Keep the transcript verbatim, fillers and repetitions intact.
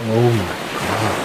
Oh my God.